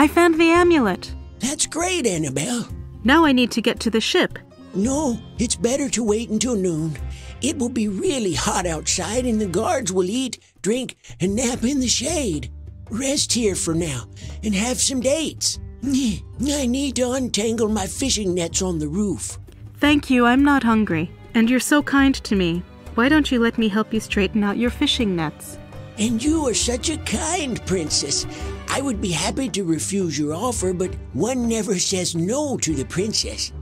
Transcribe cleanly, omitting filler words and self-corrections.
I found the amulet. That's great, Annabel. Now I need to get to the ship. No, it's better to wait until noon. It will be really hot outside and the guards will eat, drink, and nap in the shade. Rest here for now and have some dates. I need to untangle my fishing nets on the roof. Thank you, I'm not hungry. And you're so kind to me. Why don't you let me help you straighten out your fishing nets? And you are such a kind princess. I would be happy to refuse your offer, but one never says no to the princess.